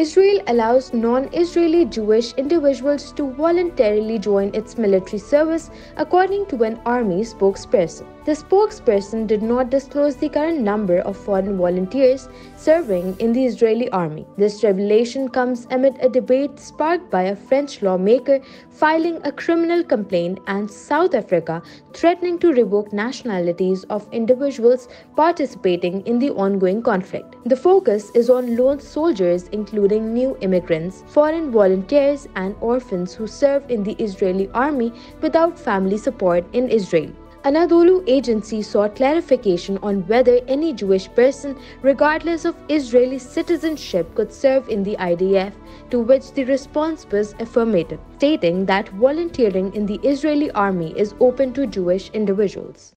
Israel allows non-Israeli Jewish individuals to voluntarily join its military service, according to an army spokesperson. The spokesperson did not disclose the current number of foreign volunteers serving in the Israeli army. This revelation comes amid a debate sparked by a French lawmaker filing a criminal complaint and South Africa threatening to revoke nationalities of individuals participating in the ongoing conflict. The focus is on lone soldiers, including new immigrants, foreign volunteers, and orphans who serve in the Israeli army without family support in Israel. Anadolu Agency sought clarification on whether any Jewish person, regardless of Israeli citizenship, could serve in the IDF, to which the response was affirmative, stating that volunteering in the Israeli army is open to Jewish individuals.